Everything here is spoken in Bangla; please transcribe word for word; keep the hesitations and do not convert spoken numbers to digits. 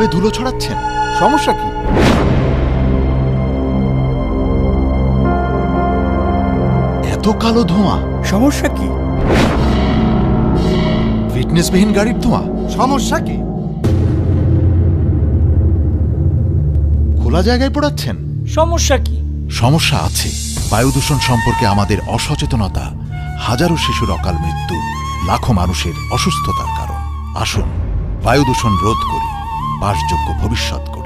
এভাবে ধুলো ছড়াচ্ছেন, সমস্যা কি? এত কালো ধোঁয়া, সমস্যা কি? ফিটনেসবিহীন গাড়ির ধোঁয়া, সমস্যা কি? খোলা জায়গায় পোড়াচ্ছেন, সমস্যা কি? সমস্যা আছে। বায়ু দূষণ সম্পর্কে আমাদের অসচেতনতা হাজারো শিশুর অকাল মৃত্যু, লাখো মানুষের অসুস্থতার কারণ। আসুন বায়ু দূষণ রোধ করি, বাসযোগ্য ভবিষ্যৎ।